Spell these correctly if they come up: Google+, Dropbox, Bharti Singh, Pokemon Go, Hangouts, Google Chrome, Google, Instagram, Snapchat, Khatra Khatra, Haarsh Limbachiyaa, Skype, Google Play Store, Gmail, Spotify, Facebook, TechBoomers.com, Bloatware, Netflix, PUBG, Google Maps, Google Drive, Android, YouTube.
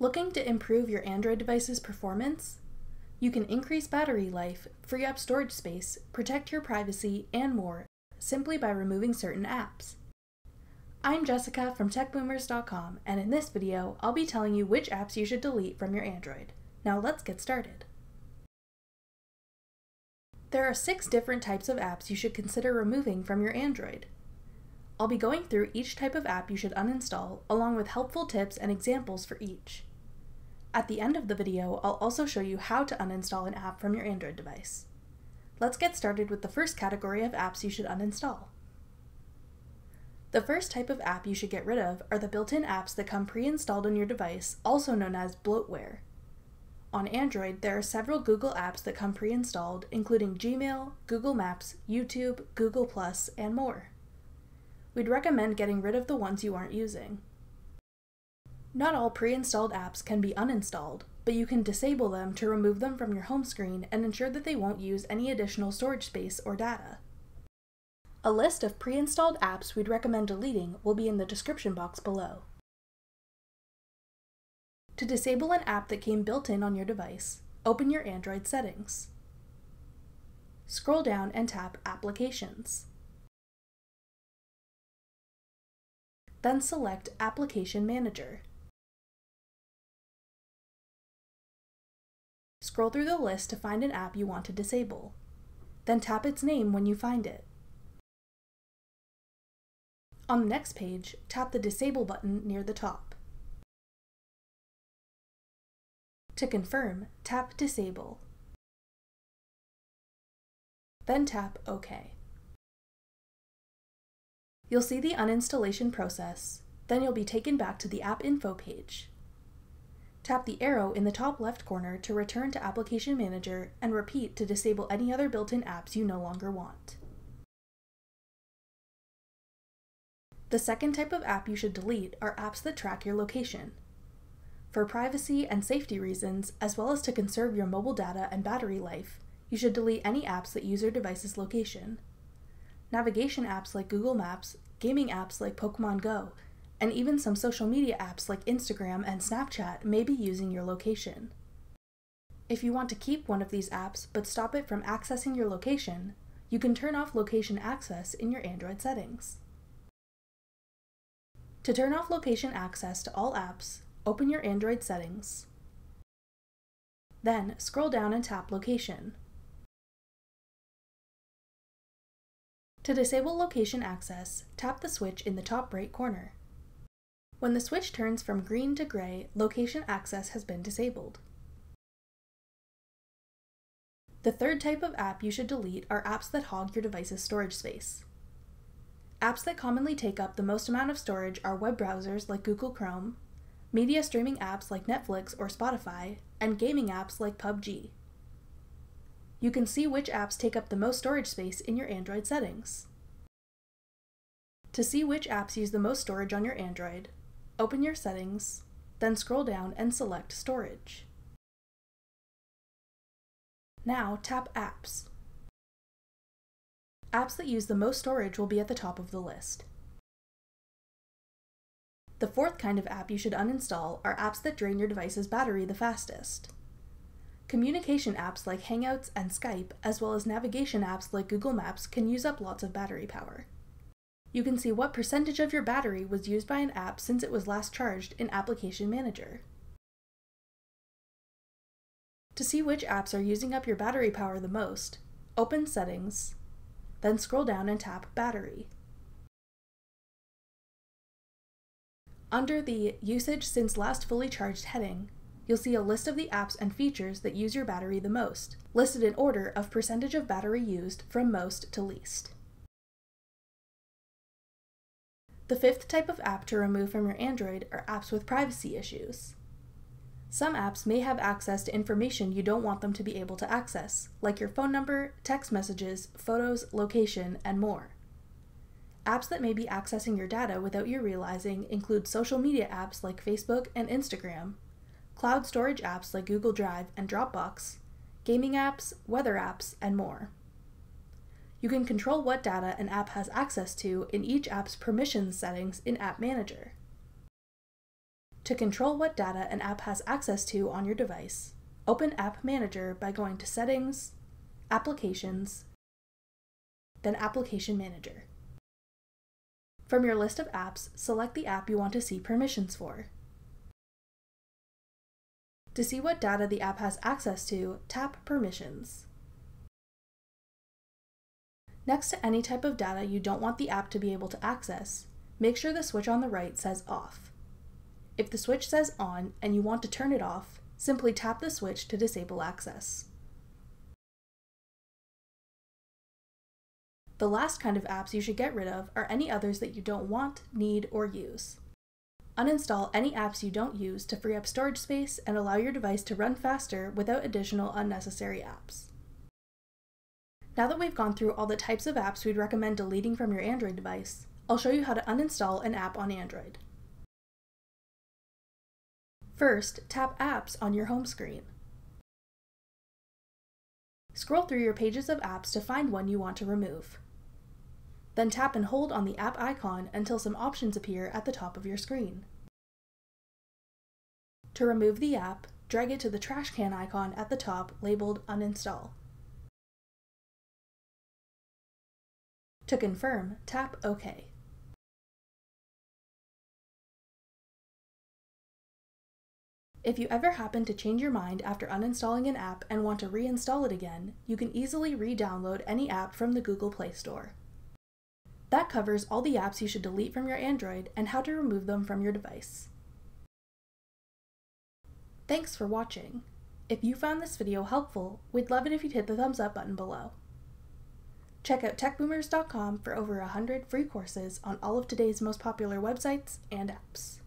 Looking to improve your Android device's performance? You can increase battery life, free up storage space, protect your privacy, and more, simply by removing certain apps. I'm Jessica from TechBoomers.com, and in this video, I'll be telling you which apps you should delete from your Android. Now let's get started. There are 6 different types of apps you should consider removing from your Android. I'll be going through each type of app you should uninstall, along with helpful tips and examples for each. At the end of the video, I'll also show you how to uninstall an app from your Android device. Let's get started with the first category of apps you should uninstall. The first type of app you should get rid of are the built-in apps that come pre-installed on your device, also known as bloatware. On Android, there are several Google apps that come pre-installed, including Gmail, Google Maps, YouTube, Google+, and more. We'd recommend getting rid of the ones you aren't using. Not all pre-installed apps can be uninstalled, but you can disable them to remove them from your home screen and ensure that they won't use any additional storage space or data. A list of pre-installed apps we'd recommend deleting will be in the description box below. To disable an app that came built in on your device, open your Android settings. Scroll down and tap Applications. Then select Application Manager. Scroll through the list to find an app you want to disable. Then tap its name when you find it. On the next page, tap the Disable button near the top. To confirm, tap Disable. Then tap OK. You'll see the uninstallation process, then you'll be taken back to the App Info page. Tap the arrow in the top left corner to return to Application Manager and repeat to disable any other built-in apps you no longer want. The second type of app you should delete are apps that track your location. For privacy and safety reasons, as well as to conserve your mobile data and battery life, you should delete any apps that use your device's location. Navigation apps like Google Maps, gaming apps like Pokemon Go, and even some social media apps like Instagram and Snapchat may be using your location. If you want to keep one of these apps but stop it from accessing your location, you can turn off location access in your Android settings. To turn off location access to all apps, open your Android settings. Then scroll down and tap Location. To disable location access, tap the switch in the top right corner. When the switch turns from green to gray, location access has been disabled. The third type of app you should delete are apps that hog your device's storage space. Apps that commonly take up the most amount of storage are web browsers like Google Chrome, media streaming apps like Netflix or Spotify, and gaming apps like PUBG. You can see which apps take up the most storage space in your Android settings. To see which apps use the most storage on your Android, open your settings, then scroll down and select Storage. Now tap Apps. Apps that use the most storage will be at the top of the list. The fourth kind of app you should uninstall are apps that drain your device's battery the fastest. Communication apps like Hangouts and Skype, as well as navigation apps like Google Maps, can use up lots of battery power. You can see what percentage of your battery was used by an app since it was last charged in Application Manager. To see which apps are using up your battery power the most, open Settings, then scroll down and tap Battery. Under the Usage Since Last Fully Charged heading, you'll see a list of the apps and features that use your battery the most, listed in order of percentage of battery used from most to least. The fifth type of app to remove from your Android are apps with privacy issues. Some apps may have access to information you don't want them to be able to access, like your phone number, text messages, photos, location, and more. Apps that may be accessing your data without you realizing include social media apps like Facebook and Instagram, cloud storage apps like Google Drive and Dropbox, gaming apps, weather apps, and more. You can control what data an app has access to in each app's permissions settings in App Manager. To control what data an app has access to on your device, open App Manager by going to Settings, Applications, then Application Manager. From your list of apps, select the app you want to see permissions for. To see what data the app has access to, tap Permissions. Next to any type of data you don't want the app to be able to access, make sure the switch on the right says Off. If the switch says On and you want to turn it off, simply tap the switch to disable access. The last kind of apps you should get rid of are any others that you don't want, need, or use. Uninstall any apps you don't use to free up storage space and allow your device to run faster without additional unnecessary apps. Now that we've gone through all the types of apps we'd recommend deleting from your Android device, I'll show you how to uninstall an app on Android. First, tap Apps on your home screen. Scroll through your pages of apps to find one you want to remove. Then tap and hold on the app icon until some options appear at the top of your screen. To remove the app, drag it to the trash can icon at the top labeled Uninstall. To confirm, tap OK. If you ever happen to change your mind after uninstalling an app and want to reinstall it again, you can easily re-download any app from the Google Play Store. That covers all the apps you should delete from your Android and how to remove them from your device. Thanks for watching. If you found this video helpful, we'd love it if you'd hit the thumbs up button below. Check out TechBoomers.com for over 100 free courses on all of today's most popular websites and apps.